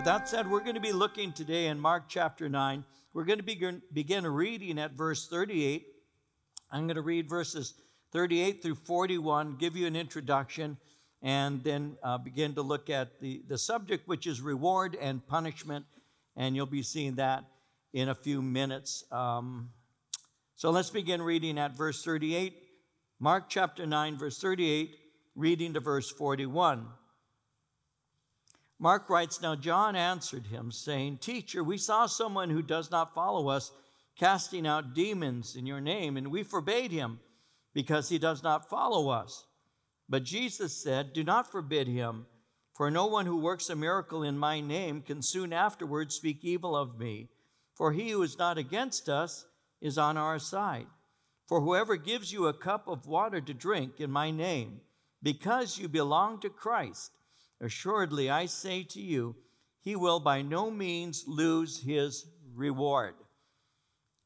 With that said, we're going to be looking today in Mark chapter 9. We're going to begin reading at verse 38. I'm going to read verses 38 through 41, give you an introduction, and then begin to look at the subject, which is reward and punishment, and you'll be seeing that in a few minutes. So let's begin reading at verse 38, Mark chapter 9, verse 38, reading to verse 41. Mark writes, "Now John answered him, saying, 'Teacher, we saw someone who does not follow us casting out demons in your name, and we forbade him because he does not follow us.' But Jesus said, 'Do not forbid him, for no one who works a miracle in my name can soon afterwards speak evil of me. For he who is not against us is on our side. For whoever gives you a cup of water to drink in my name, because you belong to Christ, assuredly, I say to you, he will by no means lose his reward.'"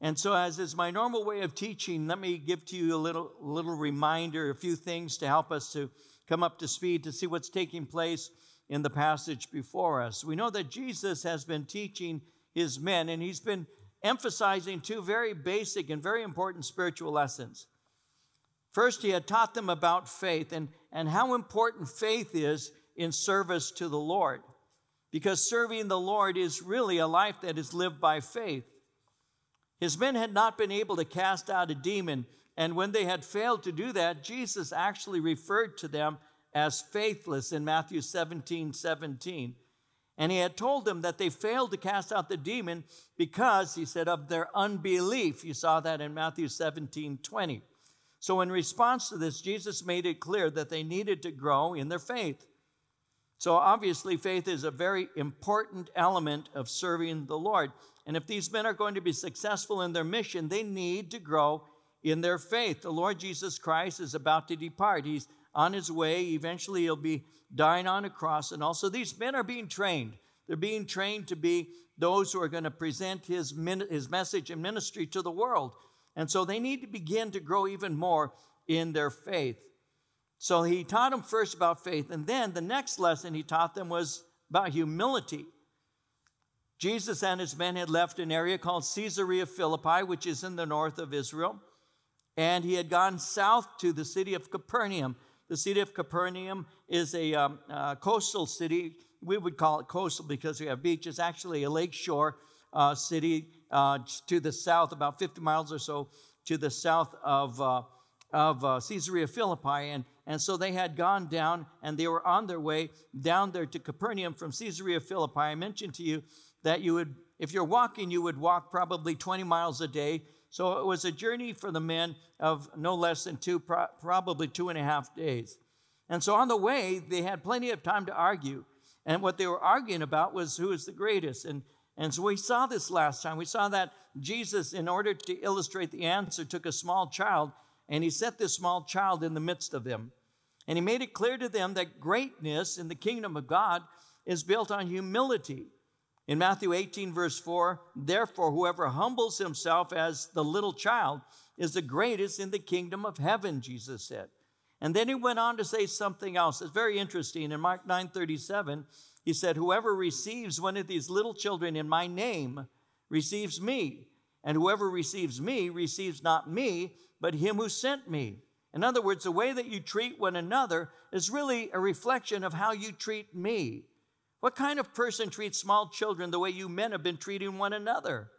And so, as is my normal way of teaching, let me give to you a little reminder, a few things to help us to come up to speed, to see what's taking place in the passage before us. We know that Jesus has been teaching his men, and he's been emphasizing two very basic and very important spiritual lessons. First, he had taught them about faith and how important faith is in service to the Lord, because serving the Lord is really a life that is lived by faith. His men had not been able to cast out a demon, and when they had failed to do that, Jesus actually referred to them as faithless in Matthew 17:17. And he had told them that they failed to cast out the demon because, he said, of their unbelief. You saw that in Matthew 17:20. So in response to this, Jesus made it clear that they needed to grow in their faith. So obviously, faith is a very important element of serving the Lord. And if these men are going to be successful in their mission, they need to grow in their faith. The Lord Jesus Christ is about to depart. He's on his way. Eventually, he'll be dying on a cross. And also, these men are being trained. They're being trained to be those who are going to present his message and ministry to the world. And so they need to begin to grow even more in their faith. So he taught them first about faith, and then the next lesson he taught them was about humility. Jesus and his men had left an area called Caesarea Philippi, which is in the north of Israel, and he had gone south to the city of Capernaum. The city of Capernaum is a coastal city. We would call it coastal because we have beach. It's actually a lakeshore city to the south, about 50 miles or so to the south of Caesarea Philippi, and so they had gone down, and they were on their way down there to Capernaum from Caesarea Philippi. I mentioned to you that you would, if you're walking, you would walk probably 20 miles a day. So it was a journey for the men of no less than probably 2.5 days. And so on the way, they had plenty of time to argue. And what they were arguing about was who is the greatest. And so we saw this last time. We saw that Jesus, in order to illustrate the answer, took a small child, and he set this small child in the midst of them. And he made it clear to them that greatness in the kingdom of God is built on humility. In Matthew 18, verse 4, "Therefore, whoever humbles himself as the little child is the greatest in the kingdom of heaven," Jesus said. And then he went on to say something else that's very interesting. In Mark 9:37, he said, "Whoever receives one of these little children in my name receives me. And whoever receives me receives not me, but him who sent me." In other words, the way that you treat one another is really a reflection of how you treat me. What kind of person treats small children the way you men have been treating one another?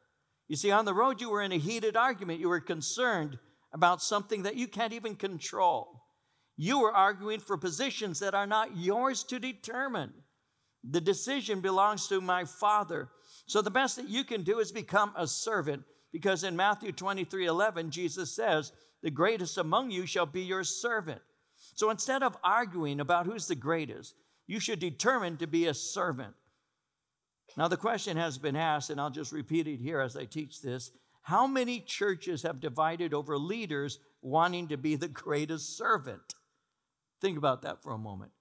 You see, on the road, you were in a heated argument. You were concerned about something that you can't even control. You were arguing for positions that are not yours to determine. The decision belongs to my Father. So the best that you can do is become a servant, because in Matthew 23:11, Jesus says, "The greatest among you shall be your servant." So instead of arguing about who's the greatest, you should determine to be a servant. Now the question has been asked, and I'll just repeat it here as I teach this: how many churches have divided over leaders wanting to be the greatest servant? Think about that for a moment.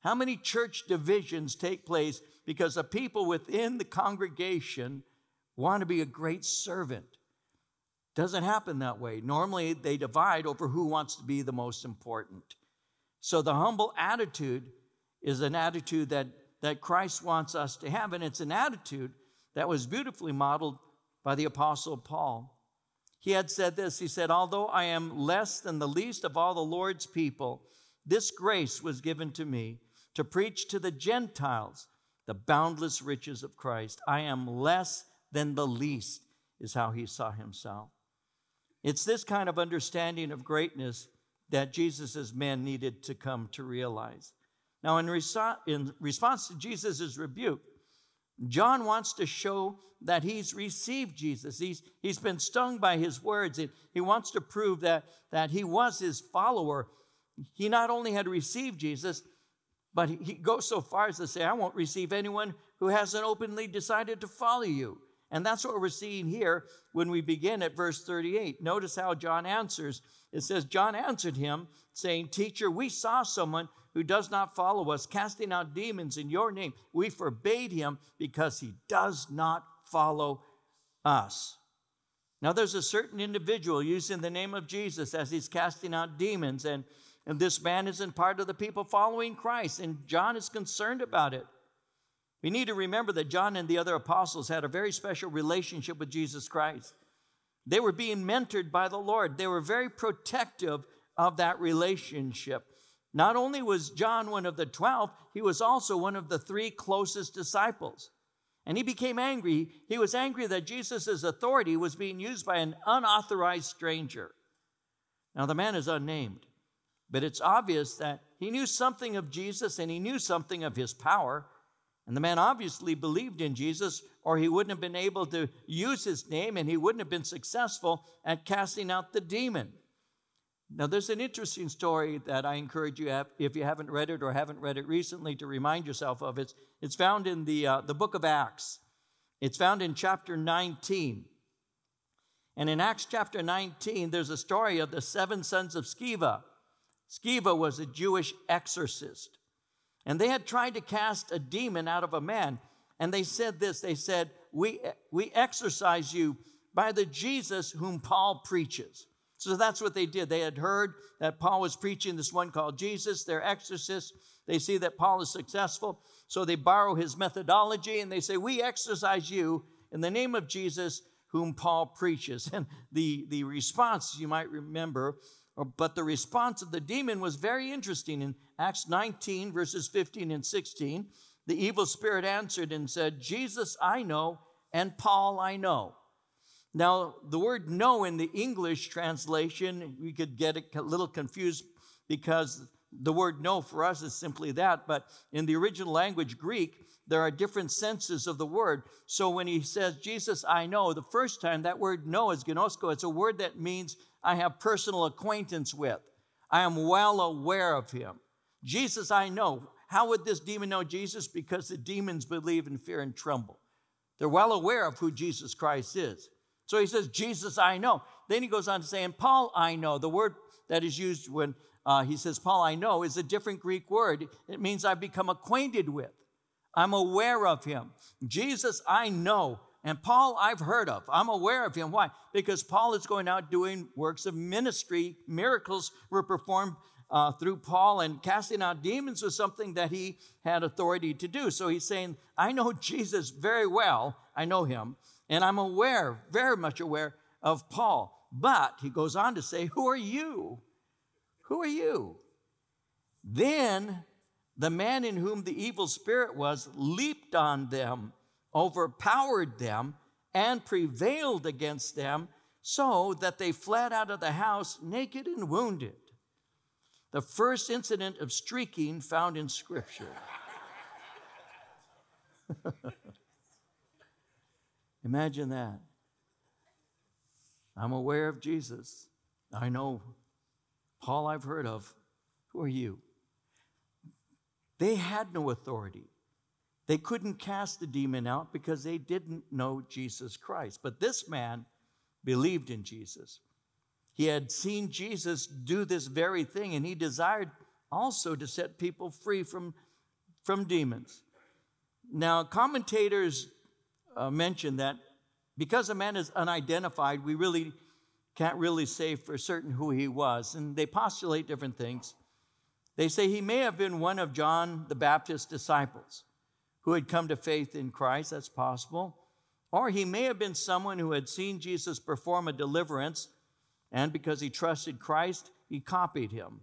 How many church divisions take place because the people within the congregation want to be a great servant? Doesn't happen that way. Normally, they divide over who wants to be the most important. So the humble attitude is an attitude that, that Christ wants us to have. And it's an attitude that was beautifully modeled by the Apostle Paul. He had said this, he said, "Although I am less than the least of all the Lord's people, this grace was given to me to preach to the Gentiles the boundless riches of Christ. I am less than the least," is how he saw himself. It's this kind of understanding of greatness that Jesus' men needed to come to realize. Now, in response to Jesus' rebuke, John wants to show that he's received Jesus. He's been stung by his words. He wants to prove that he was his follower. He not only had received Jesus, but he goes so far as to say, "I won't receive anyone who hasn't openly decided to follow you." And that's what we're seeing here when we begin at verse 38. Notice how John answers. It says, John answered him, saying, "Teacher, we saw someone who does not follow us, casting out demons in your name. We forbade him because he does not follow us." Now, there's a certain individual using the name of Jesus as he's casting out demons, and this man isn't part of the people following Christ, and John is concerned about it. We need to remember that John and the other apostles had a very special relationship with Jesus Christ. They were being mentored by the Lord. They were very protective of that relationship. Not only was John one of the 12, he was also one of the 3 closest disciples. And he became angry. He was angry that Jesus' authority was being used by an unauthorized stranger. Now, the man is unnamed, but it's obvious that he knew something of Jesus and he knew something of his power. And the man obviously believed in Jesus, or he wouldn't have been able to use his name and he wouldn't have been successful at casting out the demon. Now, there's an interesting story that I encourage you, if you haven't read it or haven't read it recently, to remind yourself of. It's found in the book of Acts. It's found in chapter 19. And in Acts chapter 19, there's a story of the 7 sons of Sceva. Sceva was a Jewish exorcist. And they had tried to cast a demon out of a man. And they said this, they said, we exorcise you by the Jesus whom Paul preaches. So that's what they did. They had heard that Paul was preaching this one called Jesus. They're exorcists. They see that Paul is successful. So they borrow his methodology and they say, "We exorcise you in the name of Jesus whom Paul preaches." And the response, you might remember, but the response of the demon was very interesting. In Acts 19, verses 15 and 16, the evil spirit answered and said, "Jesus I know, and Paul I know." Now, the word "know" in the English translation, we could get a little confused because the word "know" for us is simply that. But in the original language, Greek, there are different senses of the word. So when he says, "Jesus, I know," the first time, that word "know" is gnosko. It's a word that means I have personal acquaintance with. I am well aware of him. Jesus, I know. How would this demon know Jesus? Because the demons believe and fear and tremble. They're well aware of who Jesus Christ is. So he says, "Jesus, I know." Then he goes on to say, "And Paul, I know." The word that is used when he says, "Paul, I know," is a different Greek word. It means I've become acquainted with. I'm aware of him. Jesus, I know. And Paul, I've heard of. I'm aware of him. Why? Because Paul is going out doing works of ministry. Miracles were performed through Paul, and casting out demons was something that he had authority to do. So he's saying, I know Jesus very well. I know him. And I'm aware, very much aware of Paul. But he goes on to say, "Who are you? Who are you?" Then the man in whom the evil spirit was leaped on them, overpowered them, and prevailed against them, so that they fled out of the house naked and wounded. The first incident of streaking found in Scripture. Imagine that. I'm aware of Jesus. I know Paul, I've heard of. Who are you? They had no authority. They couldn't cast the demon out because they didn't know Jesus Christ. But this man believed in Jesus. He had seen Jesus do this very thing, and he desired also to set people free from demons. Now, commentators mentioned that because a man is unidentified, we really can't really say for certain who he was. And they postulate different things. They say he may have been one of John the Baptist's disciples. who had come to faith in Christ. That's possible. Or he may have been someone who had seen Jesus perform a deliverance, and because he trusted Christ, he copied him.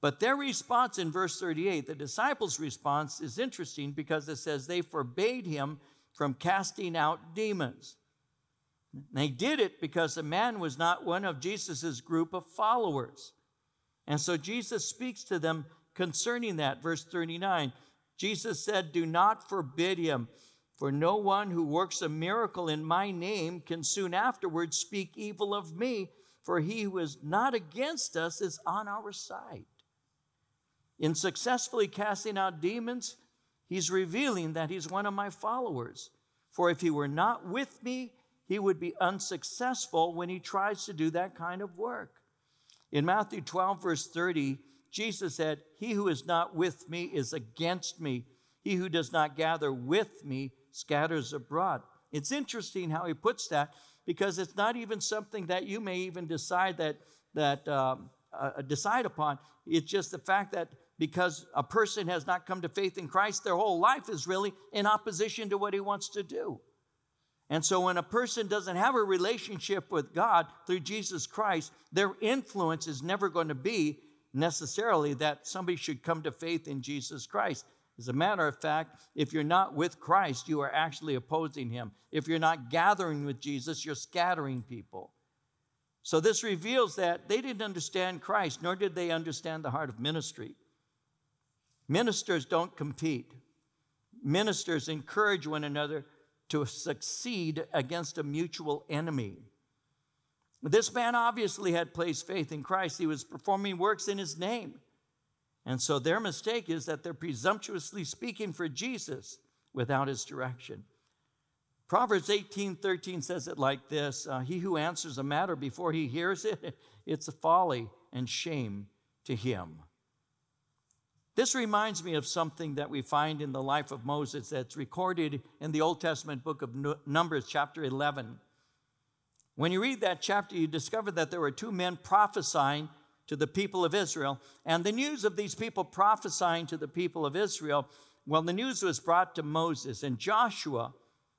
But their response in verse 38, the disciples' response, is interesting because it says they forbade him from casting out demons. They did it because the man was not one of Jesus' group of followers. And so Jesus speaks to them concerning that. Verse 39, Jesus said, "Do not forbid him, for no one who works a miracle in my name can soon afterwards speak evil of me, for he who is not against us is on our side." In successfully casting out demons, he's revealing that he's one of my followers. For if he were not with me, he would be unsuccessful when he tries to do that kind of work. In Matthew 12, verse 30, Jesus said, "He who is not with me is against me. He who does not gather with me scatters abroad." It's interesting how he puts that, because it's not even something that you may even decide decide upon. It's just the fact that because a person has not come to faith in Christ, their whole life is really in opposition to what he wants to do. And so when a person doesn't have a relationship with God through Jesus Christ, their influence is never going to be necessarily that somebody should come to faith in Jesus Christ. As a matter of fact, if you're not with Christ, you are actually opposing him. If you're not gathering with Jesus, you're scattering people. So this reveals that they didn't understand Christ, nor did they understand the heart of ministry. Ministers don't compete. Ministers encourage one another to succeed against a mutual enemy. This man obviously had placed faith in Christ. He was performing works in his name. And so their mistake is that they're presumptuously speaking for Jesus without his direction. Proverbs 18:13 says it like this, "He who answers a matter before he hears it, it's a folly and shame to him." This reminds me of something that we find in the life of Moses that's recorded in the Old Testament book of Numbers, chapter 11. When you read that chapter, you discover that there were two men prophesying to the people of Israel. And the news of these people prophesying to the people of Israel, well, the news was brought to Moses. And Joshua,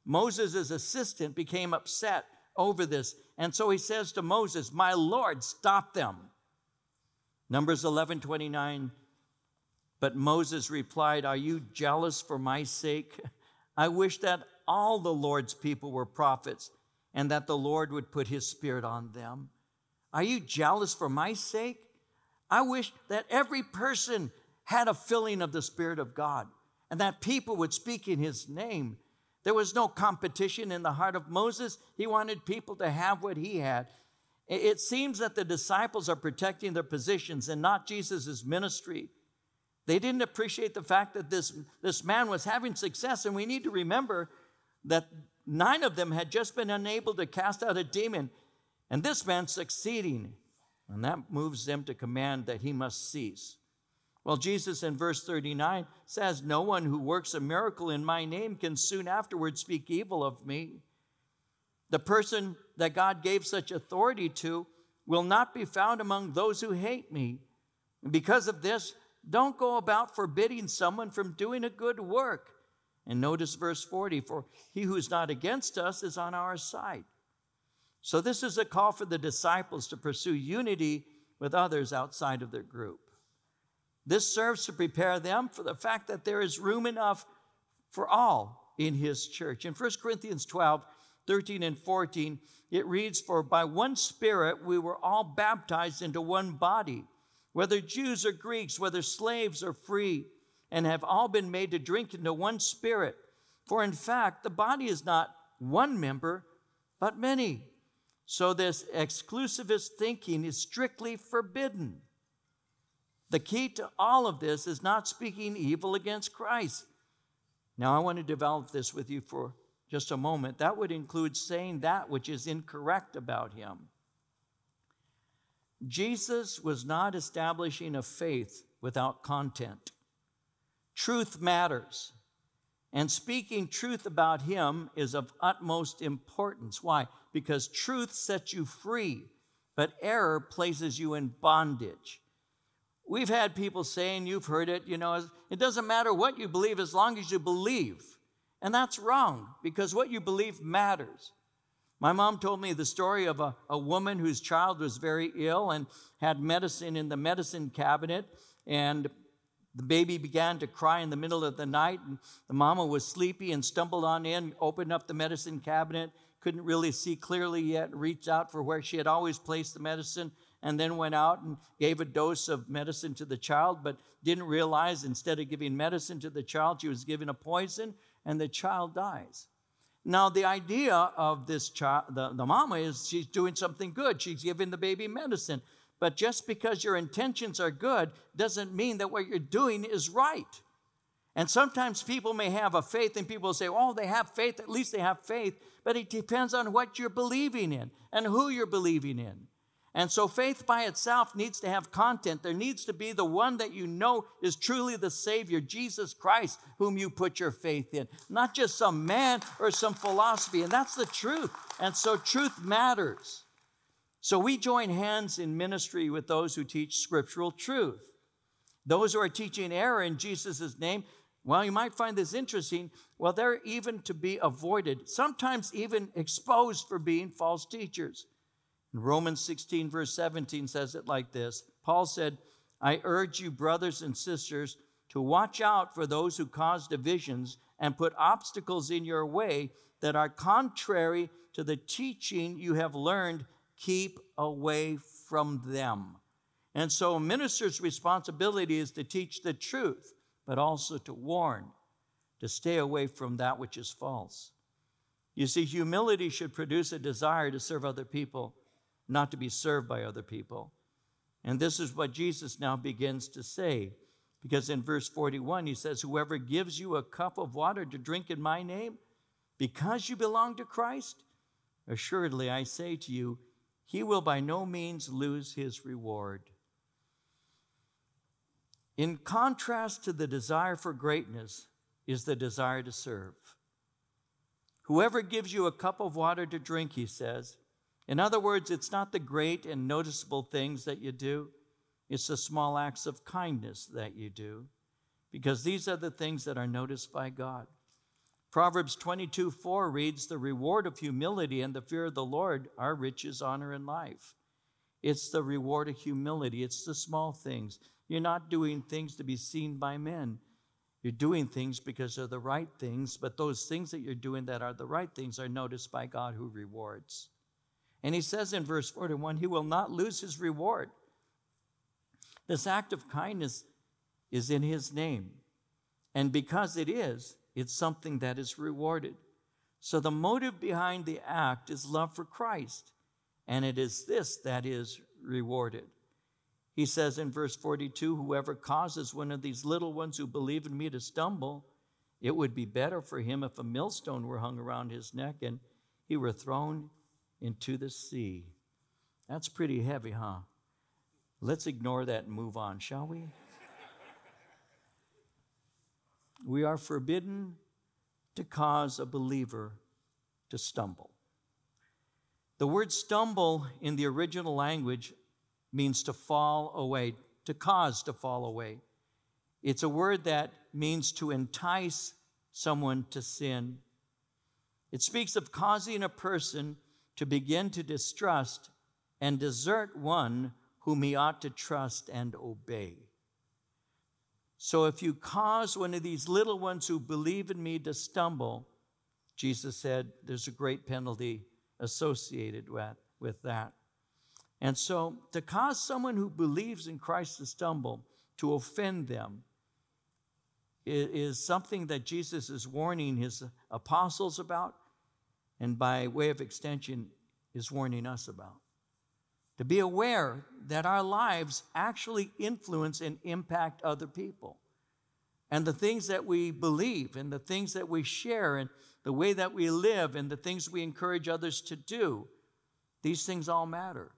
Moses' assistant, became upset over this. And so he says to Moses, "My Lord, stop them." Numbers 11:29. But Moses replied, "Are you jealous for my sake? I wish that all the Lord's people were prophets, and that the Lord would put his spirit on them. Are you jealous for my sake? I wish that every person had a filling of the Spirit of God, and that people would speak in his name." There was no competition in the heart of Moses. He wanted people to have what he had. It seems that the disciples are protecting their positions and not Jesus' ministry. They didn't appreciate the fact that this man was having success. And we need to remember that 9 of them had just been unable to cast out a demon. And this man's succeeding. And that moves them to command that he must cease. Well, Jesus in verse 39 says, "No one who works a miracle in my name can soon afterwards speak evil of me." The person that God gave such authority to will not be found among those who hate me. And because of this, don't go about forbidding someone from doing a good work. And notice verse 40, "For he who's not against us is on our side." So this is a call for the disciples to pursue unity with others outside of their group. This serves to prepare them for the fact that there is room enough for all in his church. In 1 Corinthians 12, 13 and 14, it reads, "For by one Spirit we were all baptized into one body, whether Jews or Greeks, whether slaves or free, and have all been made to drink into one Spirit. For in fact, the body is not one member, but many." So this exclusivist thinking is strictly forbidden. The key to all of this is not speaking evil against Christ. Now, I want to develop this with you for just a moment. That would include saying that which is incorrect about him. Jesus was not establishing a faith without content. Truth matters, and speaking truth about him is of utmost importance. Why? Because truth sets you free, but error places you in bondage. We've had people saying, you've heard it, you know, it doesn't matter what you believe as long as you believe. And that's wrong, because what you believe matters. My mom told me the story of a woman whose child was very ill and had medicine in the medicine cabinet, and the baby began to cry in the middle of the night, and the mama was sleepy and stumbled on in, opened up the medicine cabinet, couldn't really see clearly yet, reached out for where she had always placed the medicine, and then went out and gave a dose of medicine to the child, but didn't realize instead of giving medicine to the child, she was giving a poison, and the child dies. Now, the idea of this child, the mama, is she's doing something good. She's giving the baby medicine. But just because your intentions are good doesn't mean that what you're doing is right. And sometimes people may have a faith, and people say, oh, they have faith, at least they have faith. But it depends on what you're believing in and who you're believing in. And so faith by itself needs to have content. There needs to be the one that you know is truly the Savior, Jesus Christ, whom you put your faith in. Not just some man or some philosophy. And that's the truth. And so truth matters. So we join hands in ministry with those who teach scriptural truth. Those who are teaching error in Jesus' name, well, you might find this interesting. Well, they're even to be avoided, sometimes even exposed for being false teachers. Romans 16, verse 17 says it like this. Paul said, I urge you, brothers and sisters, to watch out for those who cause divisions and put obstacles in your way that are contrary to the teaching you have learned. Keep away from them. And so a minister's responsibility is to teach the truth, but also to warn, to stay away from that which is false. You see, humility should produce a desire to serve other people, not to be served by other people. And this is what Jesus now begins to say, because in verse 41, he says, whoever gives you a cup of water to drink in my name, because you belong to Christ, assuredly I say to you, he will by no means lose his reward. In contrast to the desire for greatness is the desire to serve. Whoever gives you a cup of water to drink, he says, in other words, it's not the great and noticeable things that you do. It's the small acts of kindness that you do, because these are the things that are noticed by God. Proverbs 22:4 reads, the reward of humility and the fear of the Lord are riches, honor, and life. It's the reward of humility. It's the small things. You're not doing things to be seen by men. You're doing things because they're the right things, but those things that you're doing that are the right things are noticed by God who rewards. And he says in verse 41, he will not lose his reward. This act of kindness is in his name. And because it is, it's something that is rewarded. So the motive behind the act is love for Christ. And it is this that is rewarded. He says in verse 42, whoever causes one of these little ones who believe in me to stumble, it would be better for him if a millstone were hung around his neck and he were thrown into the sea. That's pretty heavy, huh? Let's ignore that and move on, shall we? We are forbidden to cause a believer to stumble. The word stumble in the original language means to fall away, to cause to fall away. It's a word that means to entice someone to sin. It speaks of causing a person to begin to distrust and desert one whom he ought to trust and obey. So if you cause one of these little ones who believe in me to stumble, Jesus said there's a great penalty associated with that. And so to cause someone who believes in Christ to stumble, to offend them, is something that Jesus is warning his apostles about, and by way of extension, is warning us about. To be aware that our lives actually influence and impact other people. And the things that we believe, and the things that we share, and the way that we live, and the things we encourage others to do, these things all matter.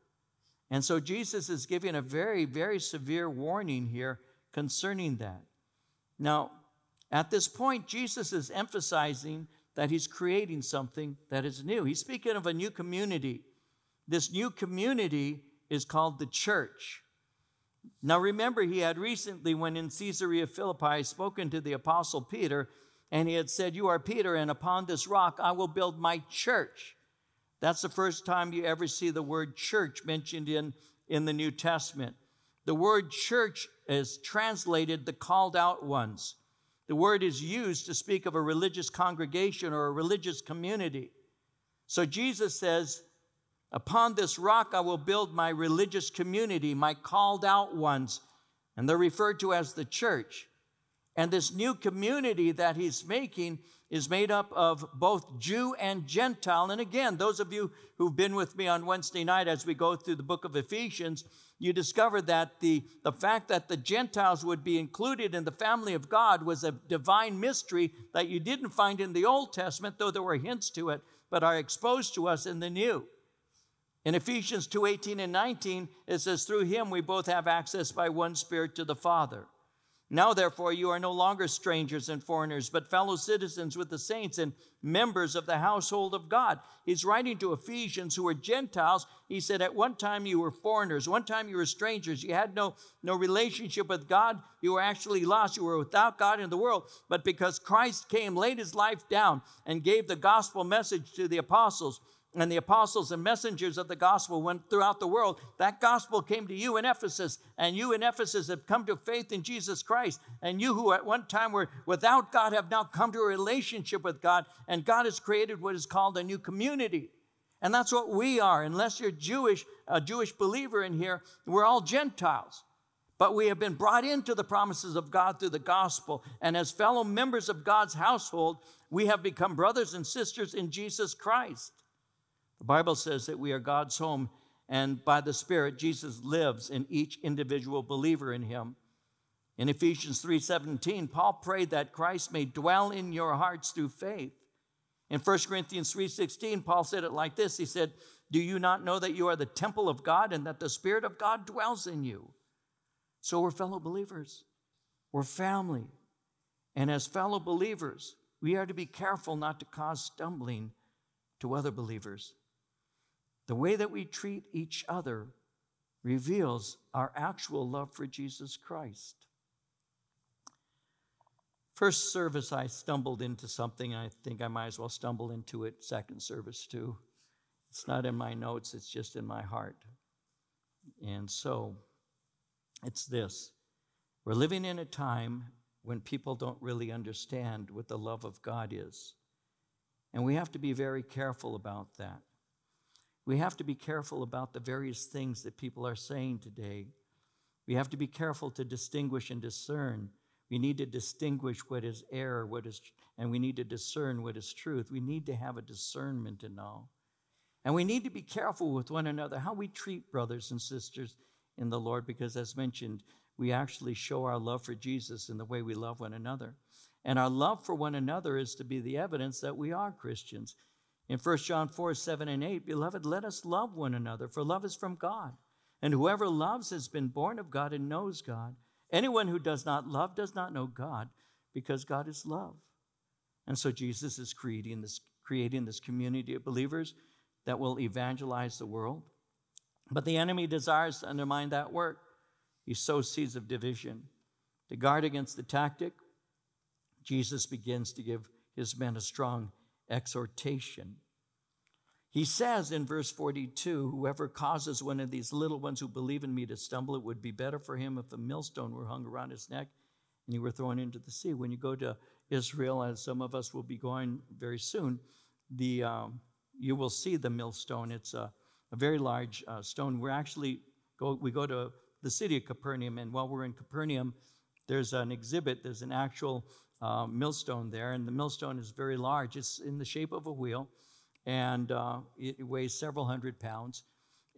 And so Jesus is giving a very, very severe warning here concerning that. Now, at this point, Jesus is emphasizing that he's creating something that is new. He's speaking of a new community. This new community is called the church. Now remember, he had recently, when in Caesarea Philippi, spoken to the apostle Peter, and he had said, "You are Peter, and upon this rock I will build my church." That's the first time you ever see the word church mentioned in the New Testament. The word church is translated the called out ones. The word is used to speak of a religious congregation or a religious community. So Jesus says, "Upon this rock I will build my religious community, my called out ones," and they're referred to as the church. And this new community that he's making is made up of both Jew and Gentile. And again, those of you who've been with me on Wednesday night as we go through the book of Ephesians, you discover that the fact that the Gentiles would be included in the family of God was a divine mystery that you didn't find in the Old Testament, though there were hints to it, but are exposed to us in the New. In Ephesians 2:18 and 19, it says, "Through him we both have access by one Spirit to the Father. Now, therefore, you are no longer strangers and foreigners, but fellow citizens with the saints and members of the household of God." He's writing to Ephesians who were Gentiles. He said, at one time you were foreigners. One time you were strangers. You had no relationship with God. You were actually lost. You were without God in the world. But because Christ came, laid his life down, and gave the gospel message to the apostles, and the apostles and messengers of the gospel went throughout the world, that gospel came to you in Ephesus, and you in Ephesus have come to faith in Jesus Christ, and you who at one time were without God have now come to a relationship with God, and God has created what is called a new community. And that's what we are. Unless you're Jewish, a Jewish believer in here, we're all Gentiles. But we have been brought into the promises of God through the gospel. And as fellow members of God's household, we have become brothers and sisters in Jesus Christ. The Bible says that we are God's home, and by the Spirit, Jesus lives in each individual believer in him. In Ephesians 3:17, Paul prayed that Christ may dwell in your hearts through faith. In 1 Corinthians 3:16, Paul said it like this. He said, "Do you not know that you are the temple of God and that the Spirit of God dwells in you?" So we're fellow believers. We're family. And as fellow believers, we are to be careful not to cause stumbling to other believers. The way that we treat each other reveals our actual love for Jesus Christ. First service, I stumbled into something. I think I might as well stumble into it second service too. It's not in my notes, it's just in my heart. And so it's this. We're living in a time when people don't really understand what the love of God is. And we have to be very careful about that. We have to be careful about the various things that people are saying today. We have to be careful to distinguish and discern. We need to distinguish what is error, and we need to discern what is truth. We need to have a discernment in all. And we need to be careful with one another, how we treat brothers and sisters in the Lord, because as mentioned, we actually show our love for Jesus in the way we love one another. And our love for one another is to be the evidence that we are Christians. In 1 John 4:7 and 8, "Beloved, let us love one another, for love is from God. And whoever loves has been born of God and knows God. Anyone who does not love does not know God, because God is love." And so Jesus is creating this community of believers that will evangelize the world. But the enemy desires to undermine that work. He sows seeds of division. To guard against the tactic, Jesus begins to give his men a strong exhortation. He says in verse 42, "Whoever causes one of these little ones who believe in me to stumble, it would be better for him if a millstone were hung around his neck and he were thrown into the sea." When you go to Israel, as some of us will be going very soon, you will see the millstone. It's a very large stone. We go to the city of Capernaum, and while we're in Capernaum, there's an exhibit. There's an actual millstone there, and the millstone is very large. It's in the shape of a wheel, and it weighs several hundred pounds.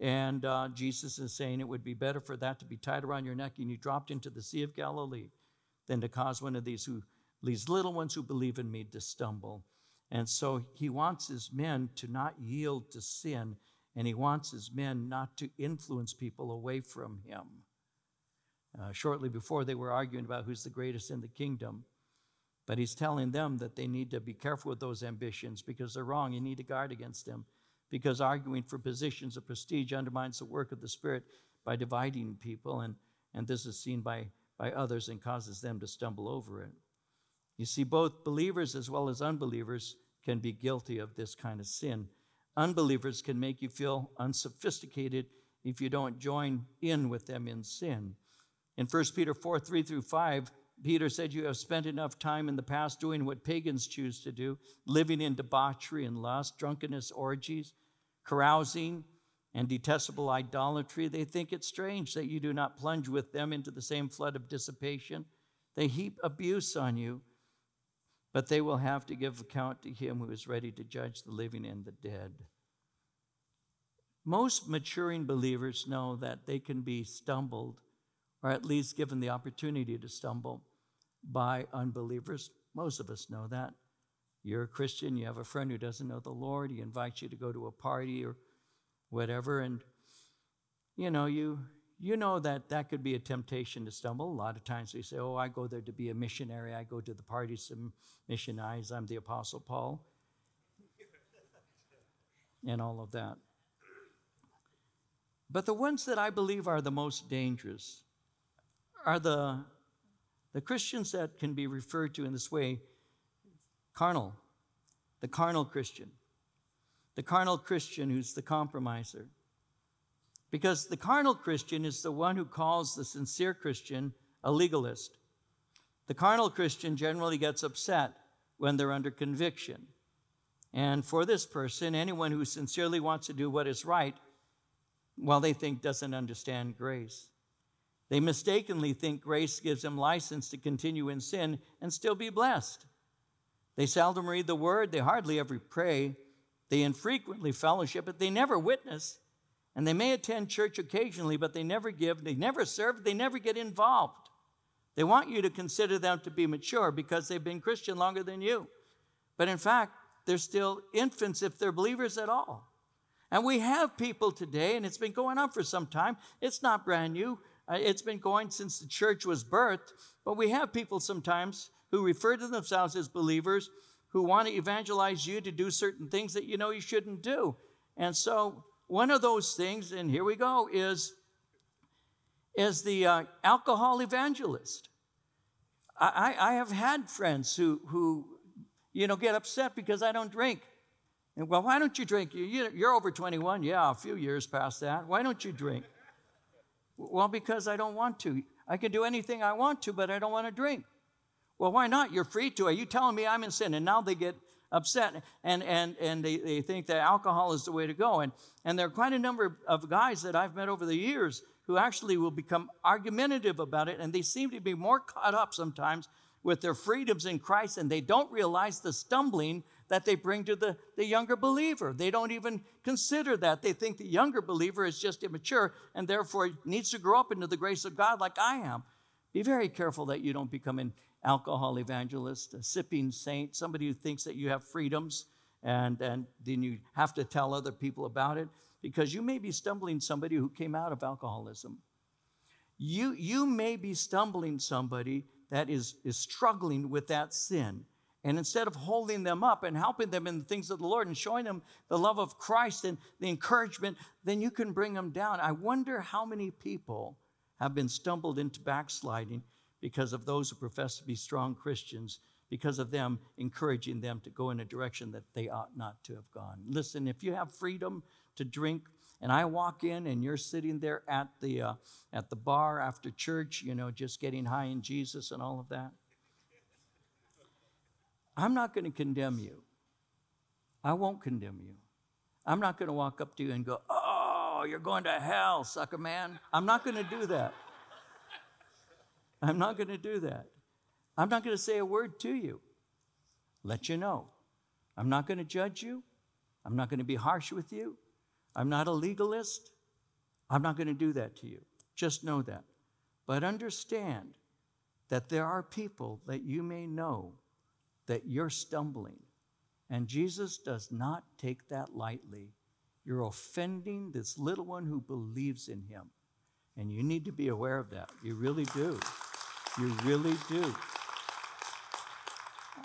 And Jesus is saying it would be better for that to be tied around your neck and you dropped into the Sea of Galilee than to cause one of these little ones who believe in me to stumble. And so he wants his men to not yield to sin, and he wants his men not to influence people away from him. Shortly before, they were arguing about who's the greatest in the kingdom. But he's telling them that they need to be careful with those ambitions because they're wrong. You need to guard against them because arguing for positions of prestige undermines the work of the Spirit by dividing people. And and this is seen by others and causes them to stumble over it. You see, both believers as well as unbelievers can be guilty of this kind of sin. Unbelievers can make you feel unsophisticated if you don't join in with them in sin. In 1 Peter 4:3-5, Peter said, "You have spent enough time in the past doing what pagans choose to do, living in debauchery and lust, drunkenness, orgies, carousing, and detestable idolatry. They think it strange that you do not plunge with them into the same flood of dissipation. They heap abuse on you, but they will have to give account to him who is ready to judge the living and the dead." Most maturing believers know that they can be stumbled, or at least given the opportunity to stumble, by unbelievers. Most of us know that. You're a Christian, you have a friend who doesn't know the Lord, he invites you to go to a party or whatever, and you know that could be a temptation to stumble. A lot of times we say, "Oh, I go there to be a missionary. I go to the parties to missionize. I'm the Apostle Paul," and all of that. But the ones that I believe are the most dangerous are the Christians that can be referred to in this way: carnal, the carnal Christian. The carnal Christian who's the compromiser. Because the carnal Christian is the one who calls the sincere Christian a legalist. The carnal Christian generally gets upset when they're under conviction. And for this person, anyone who sincerely wants to do what is right, well, they think doesn't understand grace. They mistakenly think grace gives them license to continue in sin and still be blessed. They seldom read the word. They hardly ever pray. They infrequently fellowship, but they never witness. And they may attend church occasionally, but they never give, they never serve, they never get involved. They want you to consider them to be mature because they've been Christian longer than you. But in fact, they're still infants if they're believers at all. And we have people today, and it's been going on for some time. It's not brand new. It's been going since the church was birthed. But we have people sometimes who refer to themselves as believers who want to evangelize you to do certain things that you know you shouldn't do. And so one of those things, and here we go, is the alcohol evangelist. I have had friends who get upset because I don't drink. And, "Well, why don't you drink? You're over 21. Yeah, a few years past that. Why don't you drink?" "Well, because I don't want to. I can do anything I want to, but I don't want to drink." "Well, why not? You're free to. Are you telling me I'm in sin?" And now they get upset, and they think that alcohol is the way to go. And there are quite a number of guys that I've met over the years who actually will become argumentative about it, and they seem to be more caught up sometimes with their freedoms in Christ, and they don't realize the stumbling that they bring to the younger believer. They don't even consider that. They think the younger believer is just immature and therefore needs to grow up into the grace of God like I am. Be very careful that you don't become an alcohol evangelist, a sipping saint, somebody who thinks that you have freedoms and then you have to tell other people about it, because you may be stumbling somebody who came out of alcoholism. You may be stumbling somebody that is struggling with that sin. And instead of holding them up and helping them in the things of the Lord and showing them the love of Christ and the encouragement, then you can bring them down. I wonder how many people have been stumbled into backsliding because of those who profess to be strong Christians, because of them encouraging them to go in a direction that they ought not to have gone. Listen, if you have freedom to drink, and I walk in and you're sitting there at the bar after church, just getting high in Jesus and all of that, I'm not going to condemn you. I won't condemn you. I'm not going to walk up to you and go, "Oh, you're going to hell, sucker man." I'm not going to do that. I'm not going to do that. I'm not going to say a word to you. Let you know. I'm not going to judge you. I'm not going to be harsh with you. I'm not a legalist. I'm not going to do that to you. Just know that. But understand that there are people that you may know that you're stumbling. And Jesus does not take that lightly. You're offending this little one who believes in him. And you need to be aware of that. You really do. You really do.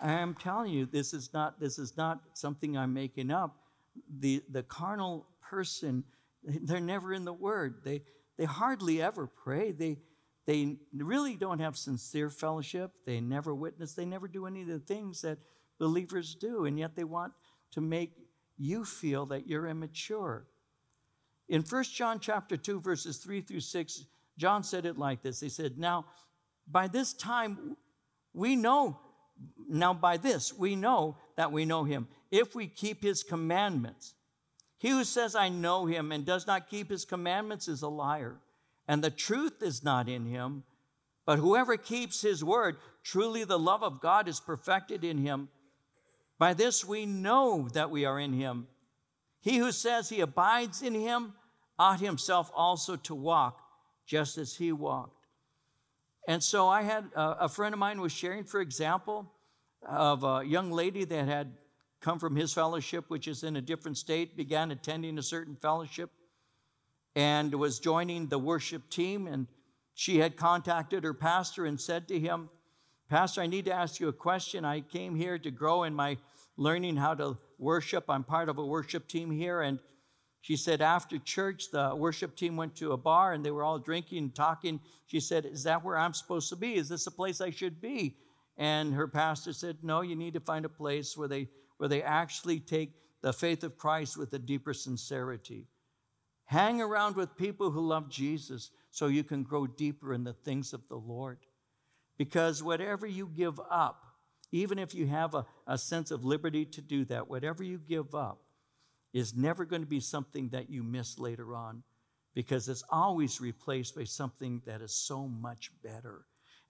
I am telling you, this is not something I'm making up. The carnal person, they're never in the Word. They hardly ever pray. They They really don't have sincere fellowship. They never witness. They never do any of the things that believers do, and yet they want to make you feel that you're immature. In 1 John chapter 2, verses 3 through 6, John said it like this. He said, Now by this we know that we know him, if we keep his commandments. He who says, I know him, and does not keep his commandments is a liar, and the truth is not in him. But whoever keeps his word, truly the love of God is perfected in him. By this we know that we are in him. He who says he abides in him ought himself also to walk just as he walked. And so I had a friend of mine was sharing, for example, of a young lady that had come from his fellowship, which is in a different state, began attending a certain fellowship and was joining the worship team. And she had contacted her pastor and said to him, Pastor, I need to ask you a question. I came here to grow in my learning how to worship. I'm part of a worship team here. And she said, after church, the worship team went to a bar and they were all drinking and talking. She said, is that where I'm supposed to be? Is this a place I should be? And her pastor said, no, you need to find a place where they actually take the faith of Christ with a deeper sincerity. Hang around with people who love Jesus so you can grow deeper in the things of the Lord. Because whatever you give up, even if you have a sense of liberty to do that, whatever you give up is never going to be something that you miss later on, because it's always replaced by something that is so much better.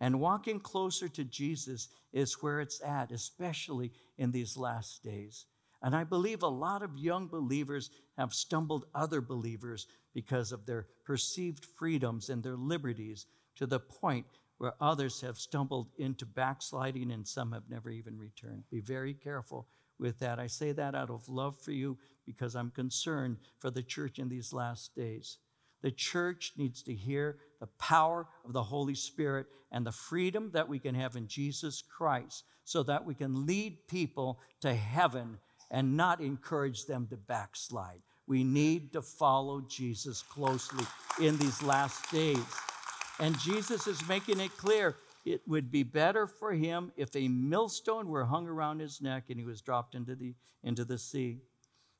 And walking closer to Jesus is where it's at, especially in these last days. And I believe a lot of young believers have stumbled other believers because of their perceived freedoms and their liberties, to the point where others have stumbled into backsliding and some have never even returned. Be very careful with that. I say that out of love for you because I'm concerned for the church in these last days. The church needs to hear the power of the Holy Spirit and the freedom that we can have in Jesus Christ, so that we can lead people to heaven and not encourage them to backslide. We need to follow Jesus closely in these last days. And Jesus is making it clear, it would be better for him if a millstone were hung around his neck and he was dropped into the sea.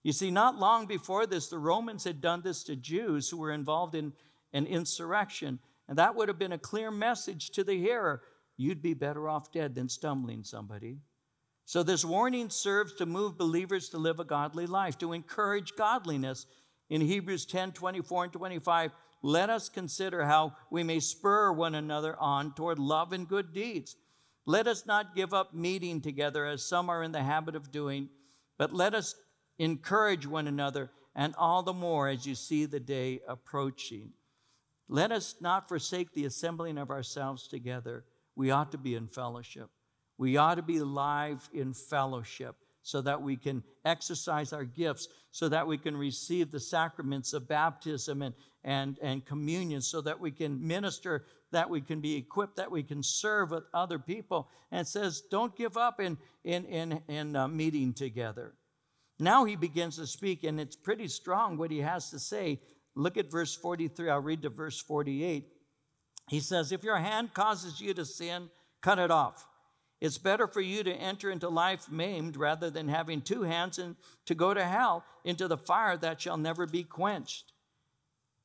You see, not long before this, the Romans had done this to Jews who were involved in an insurrection. And that would have been a clear message to the hearer. You'd be better off dead than stumbling somebody. So this warning serves to move believers to live a godly life, to encourage godliness. In Hebrews 10:24 and 25, let us consider how we may spur one another on toward love and good deeds. Let us not give up meeting together as some are in the habit of doing, but let us encourage one another, and all the more as you see the day approaching. Let us not forsake the assembling of ourselves together. We ought to be in fellowship. We ought to be live in fellowship, so that we can exercise our gifts, so that we can receive the sacraments of baptism and communion, so that we can minister, that we can be equipped, that we can serve with other people. And it says, don't give up in meeting together. Now he begins to speak, and it's pretty strong what he has to say. Look at verse 43. I'll read to verse 48. He says, if your hand causes you to sin, cut it off. It's better for you to enter into life maimed rather than having two hands and to go to hell, into the fire that shall never be quenched,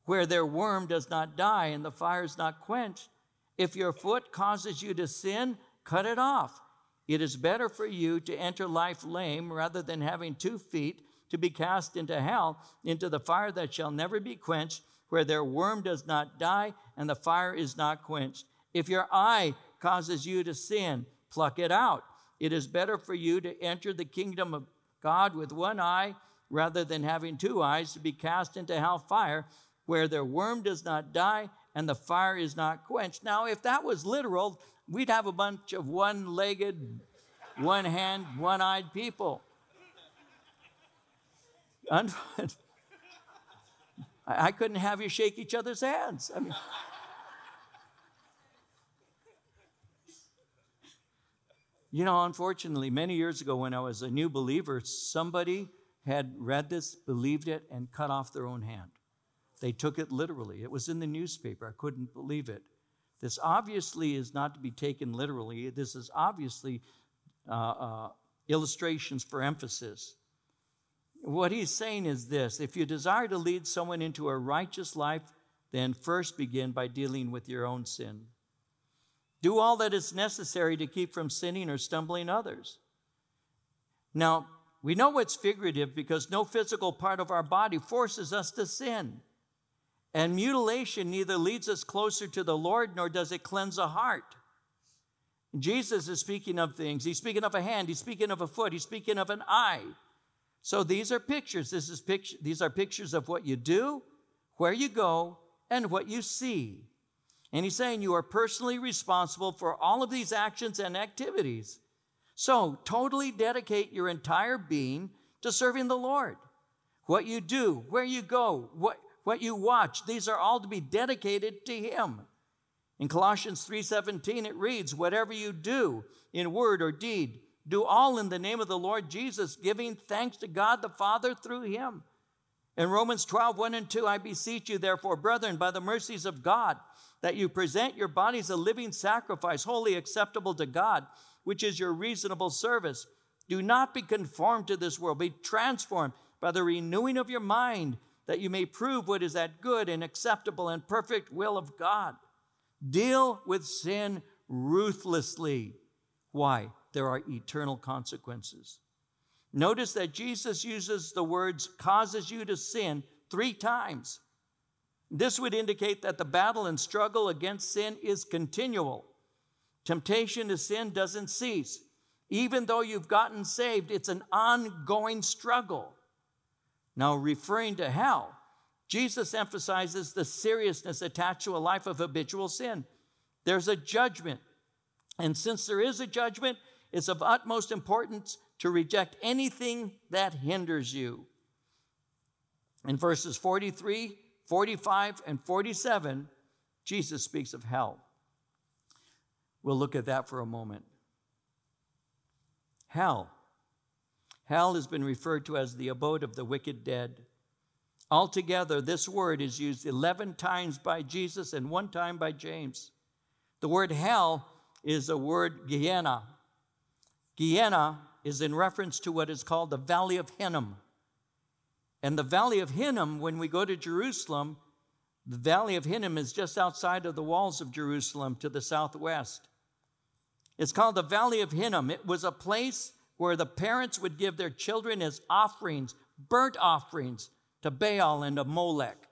where their worm does not die and the fire is not quenched. If your foot causes you to sin, cut it off. It is better for you to enter life lame rather than having 2 feet to be cast into hell, into the fire that shall never be quenched, where their worm does not die and the fire is not quenched. If your eye causes you to sin, pluck it out. It is better for you to enter the kingdom of God with one eye rather than having 2 eyes to be cast into hell fire, where their worm does not die and the fire is not quenched. Now, if that was literal, we'd have a bunch of one-legged, one-hand, one-eyed people. I couldn't have you shake each other's hands. I mean, you know, unfortunately, many years ago when I was a new believer, somebody had read this, believed it, and cut off their own hand. They took it literally. It was in the newspaper. I couldn't believe it. This obviously is not to be taken literally. This is obviously illustrations for emphasis. What he's saying is this: if you desire to lead someone into a righteous life, then first begin by dealing with your own sin. Do all that is necessary to keep from sinning or stumbling others. Now, we know it's figurative because no physical part of our body forces us to sin. And mutilation neither leads us closer to the Lord nor does it cleanse a heart. Jesus is speaking of things. He's speaking of a hand. He's speaking of a foot. He's speaking of an eye. So these are pictures. These are pictures of what you do, where you go, and what you see. And he's saying you are personally responsible for all of these actions and activities. So totally dedicate your entire being to serving the Lord. What you do, where you go, what you watch, these are all to be dedicated to him. In Colossians 3:17, it reads, "Whatever you do in word or deed, do all in the name of the Lord Jesus, giving thanks to God the Father through him." In Romans 12:1 and 2, "I beseech you, therefore, brethren, by the mercies of God, that you present your bodies a living sacrifice, wholly acceptable to God, which is your reasonable service. Do not be conformed to this world, be transformed by the renewing of your mind, that you may prove what is that good and acceptable and perfect will of God." Deal with sin ruthlessly. Why? There are eternal consequences. Notice that Jesus uses the words "causes you to sin" 3 times. This would indicate that the battle and struggle against sin is continual. Temptation to sin doesn't cease. Even though you've gotten saved, it's an ongoing struggle. Now, referring to hell, Jesus emphasizes the seriousness attached to a life of habitual sin. There's a judgment. And since there is a judgment, it's of utmost importance to reject anything that hinders you. In verses 43, 45, and 47, Jesus speaks of hell. We'll look at that for a moment. Hell. Hell has been referred to as the abode of the wicked dead. Altogether, this word is used 11 times by Jesus and 1 time by James. The word hell is the word Gehenna. Gehenna is in reference to what is called the Valley of Hinnom. And the Valley of Hinnom, when we go to Jerusalem, the Valley of Hinnom is just outside of the walls of Jerusalem to the southwest. It's called the Valley of Hinnom. It was a place where the parents would give their children as offerings, burnt offerings, to Baal and to Molech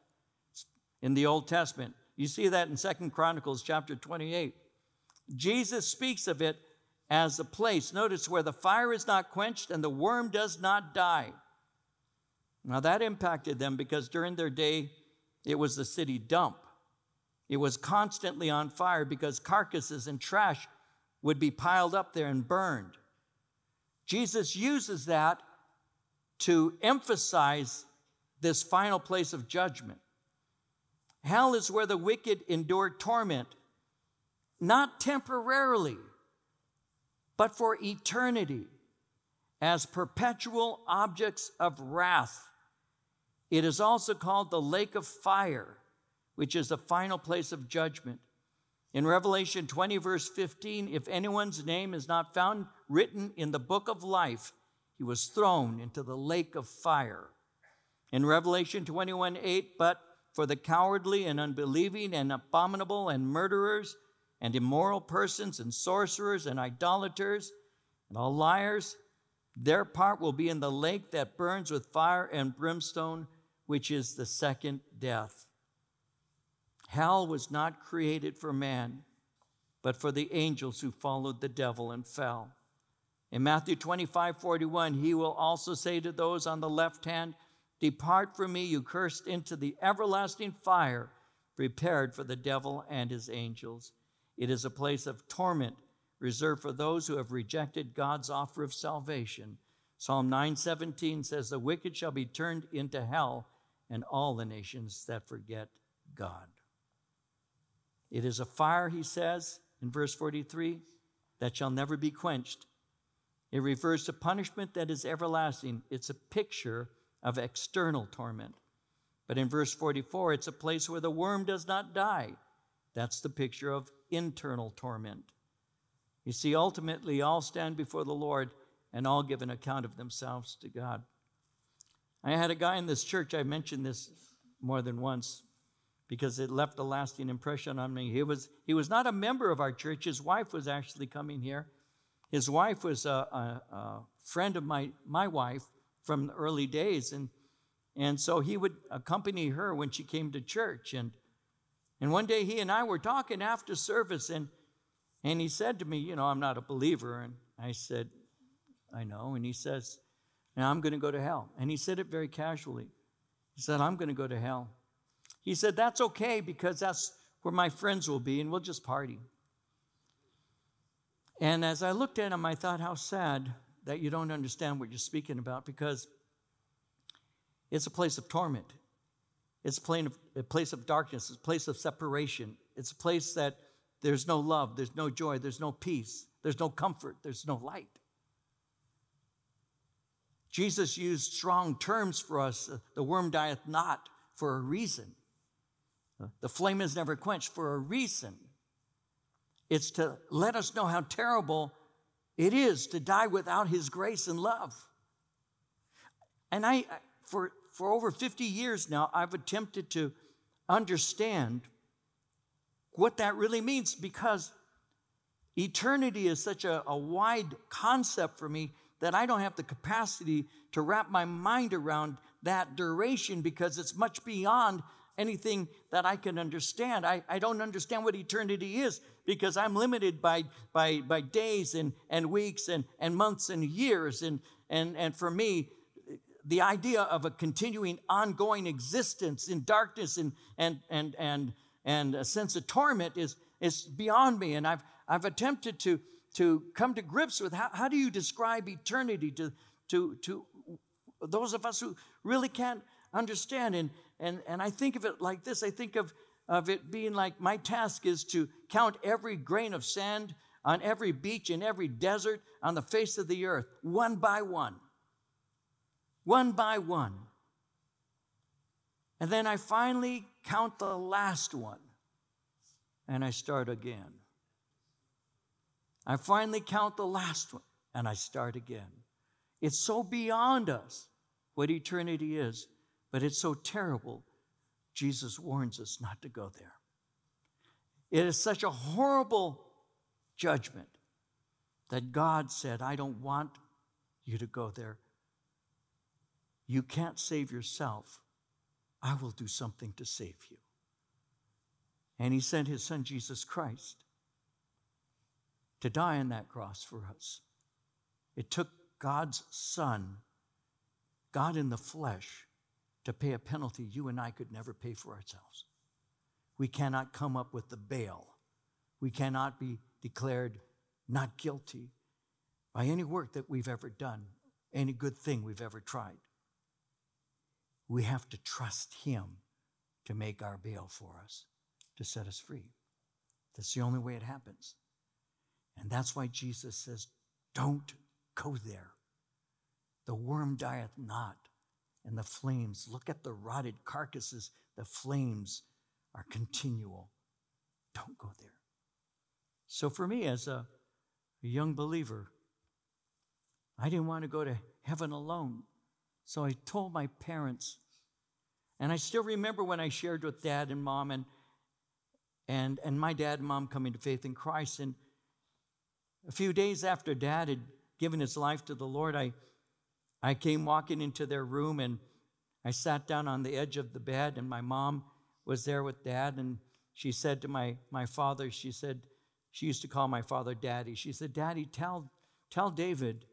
in the Old Testament. You see that in 2 Chronicles chapter 28. Jesus speaks of it as a place, notice, where the fire is not quenched and the worm does not die. Now that impacted them because during their day, it was the city dump. It was constantly on fire because carcasses and trash would be piled up there and burned. Jesus uses that to emphasize this final place of judgment. Hell is where the wicked endure torment, not temporarily, but for eternity, as perpetual objects of wrath. It is also called the lake of fire, which is the final place of judgment. In Revelation 20, verse 15, "If anyone's name is not found written in the book of life, he was thrown into the lake of fire." In Revelation 21, 8, "But for the cowardly and unbelieving and abominable and murderers and immoral persons and sorcerers and idolaters and all liars, their part will be in the lake that burns with fire and brimstone, which is the second death." Hell was not created for man, but for the angels who followed the devil and fell. In Matthew 25:41, "He will also say to those on the left hand, 'Depart from me, you cursed, into the everlasting fire prepared for the devil and his angels.'" It is a place of torment reserved for those who have rejected God's offer of salvation. Psalm 9:17 says, "The wicked shall be turned into hell, and all the nations that forget God." It is a fire, he says in verse 43, that shall never be quenched. It refers to punishment that is everlasting. It's a picture of external torment. But in verse 44, it's a place where the worm does not die. That's the picture of internal torment. You see, ultimately, all stand before the Lord and all give an account of themselves to God. I had a guy in this church, I mentioned this more than once because it left a lasting impression on me. He was not a member of our church. His wife was actually coming here. His wife was a friend of my wife from the early days, and so he would accompany her when she came to church. And one day he and I were talking after service, and he said to me, you know, I'm not a believer. And I said, I know. And he says, now I'm going to go to hell. And he said it very casually. He said, I'm going to go to hell. He said, that's okay, because that's where my friends will be, and we'll just party. And as I looked at him, I thought, how sad that you don't understand what you're speaking about, because it's a place of torment. It's a place of darkness. It's a place of separation. It's a place that there's no love. There's no joy. There's no peace. There's no comfort. There's no light. Jesus used strong terms for us. The worm dieth not, for a reason. The flame is never quenched, for a reason. It's to let us know how terrible it is to die without his grace and love. And for over 50 years now, I've attempted to understand what that really means, because eternity is such a wide concept for me that I don't have the capacity to wrap my mind around that duration, because it's much beyond anything that I can understand. I don't understand what eternity is, because I'm limited by days and weeks and months and years. And for me, the idea of a continuing, ongoing existence in darkness and a sense of torment is beyond me. And I've attempted to come to grips with how do you describe eternity to those of us who really can't understand. And I think of it like this. I think of it being like, my task is to count every grain of sand on every beach and every desert on the face of the earth, one by one. One by one. And then I finally count the last one, and I start again. I finally count the last one, and I start again. It's so beyond us what eternity is, but it's so terrible. Jesus warns us not to go there. It is such a horrible judgment that God said, I don't want you to go there. You can't save yourself. I will do something to save you. And he sent his son, Jesus Christ, to die on that cross for us. It took God's son, God in the flesh, to pay a penalty you and I could never pay for ourselves. We cannot come up with the bail. We cannot be declared not guilty by any work that we've ever done, any good thing we've ever tried. We have to trust him to make our bail for us, to set us free. That's the only way it happens. And that's why Jesus says, don't go there. The worm dieth not, and the flames, look at the rotted carcasses, the flames are continual. Don't go there. So for me, as a young believer, I didn't want to go to heaven alone. So I told my parents, and I still remember when I shared with Dad and Mom, and my dad and Mom coming to faith in Christ. And a few days after Dad had given his life to the Lord, I came walking into their room, and I sat down on the edge of the bed, and my mom was there with Dad, and she said to my father, she said, she used to call my father Daddy. She said, Daddy, tell David,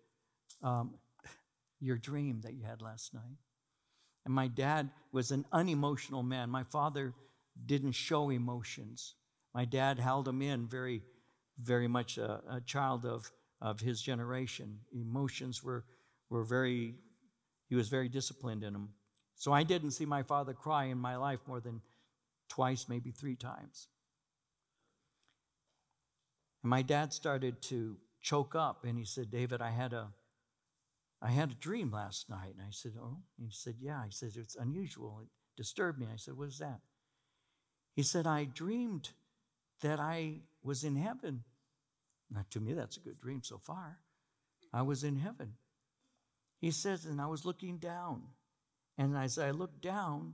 your dream that you had last night. And my dad was an unemotional man. My father didn't show emotions. My dad held him in, very, very much a child of his generation. Emotions were very, he was very disciplined in them. So I didn't see my father cry in my life more than twice, maybe three times. And my dad started to choke up, and he said, David, I had a dream last night. And I said, oh? And he said, yeah. He said, it's unusual. It disturbed me. And I said, what is that? He said, I dreamed that I was in heaven. Now, to me, that's a good dream so far. I was in heaven. He says, and I was looking down. And as I looked down,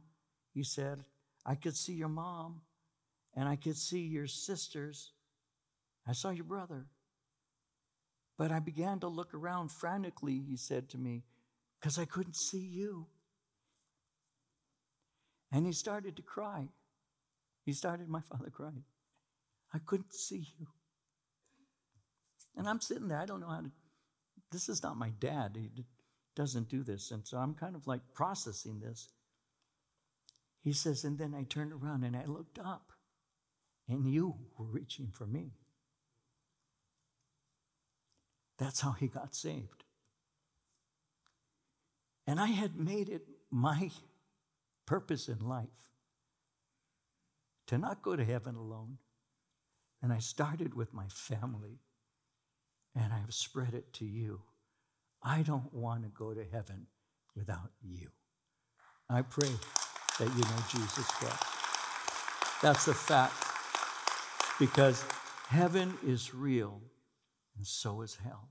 he said, I could see your mom, and I could see your sisters. I saw your brother. But I began to look around frantically, he said to me, because I couldn't see you. And he started to cry. My father cried. I couldn't see you. And I'm sitting there, I don't know how to, this is not my dad. He doesn't do this. And so I'm kind of like processing this. He says, and then I turned around and I looked up, and you were reaching for me. That's how he got saved. And I had made it my purpose in life to not go to heaven alone. And I started with my family, and I have spread it to you. I don't want to go to heaven without you. I pray that you know Jesus Christ. That's a fact, because heaven is real, and so is hell.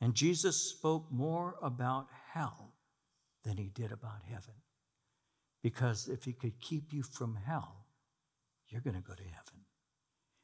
And Jesus spoke more about hell than he did about heaven, because if he could keep you from hell, you're going to go to heaven.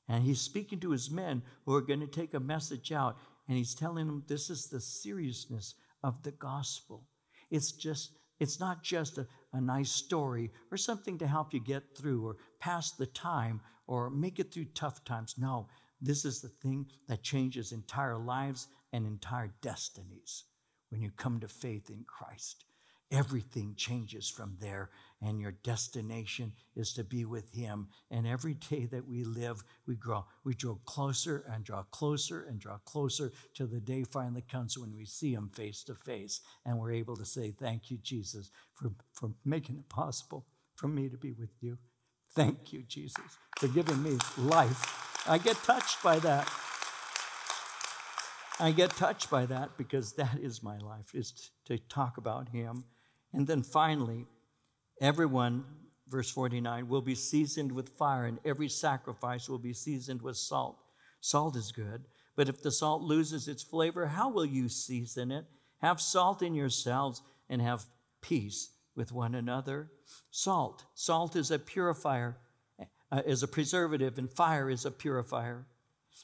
And he's speaking to his men who are going to take a message out, and he's telling them this is the seriousness of the gospel. It's not just a nice story or something to help you get through or pass the time or make it through tough times. No, this is the thing that changes entire lives and entire destinies. When you come to faith in Christ, everything changes from there, and your destination is to be with him. And every day that we live, we draw closer and draw closer and draw closer till the day finally comes when we see him face to face, and we're able to say, thank you, Jesus, for making it possible for me to be with you. Thank you, Jesus, for giving me life. I get touched by that. I get touched by that, because that is my life, is to talk about him. And then finally, everyone, verse 49, will be seasoned with fire, and every sacrifice will be seasoned with salt. Salt is good, but if the salt loses its flavor, how will you season it? Have salt in yourselves and have peace with one another. Salt is a purifier, is a preservative, and fire is a purifier.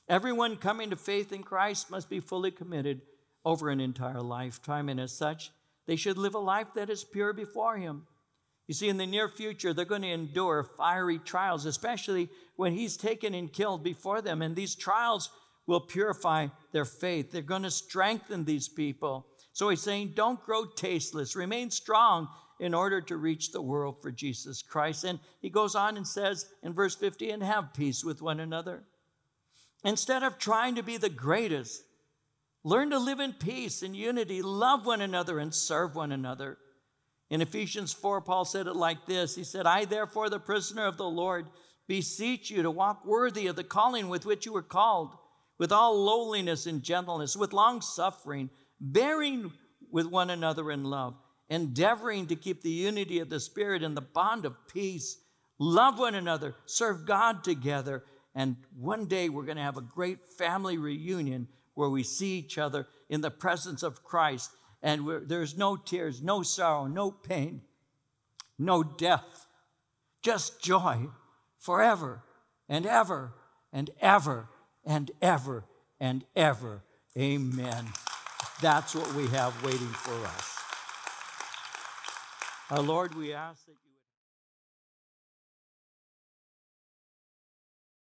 Everyone coming to faith in Christ must be fully committed over an entire lifetime, and as such, they should live a life that is pure before him. You see, in the near future, they're going to endure fiery trials, especially when he's taken and killed before them, and these trials will purify their faith. They're going to strengthen these people. So he's saying, don't grow tasteless. Remain strong in order to reach the world for Jesus Christ. And he goes on and says in verse 50, and have peace with one another. Instead of trying to be the greatest, learn to live in peace and unity, love one another, and serve one another. In Ephesians 4, Paul said it like this. He said, I therefore, the prisoner of the Lord, beseech you to walk worthy of the calling with which you were called, with all lowliness and gentleness, with long suffering, bearing with one another in love, endeavoring to keep the unity of the Spirit in the bond of peace. Love one another, serve God together. And one day we're going to have a great family reunion where we see each other in the presence of Christ. And there's no tears, no sorrow, no pain, no death. Just joy forever and ever and ever and ever and ever. Amen. That's what we have waiting for us. Our Lord, we ask that you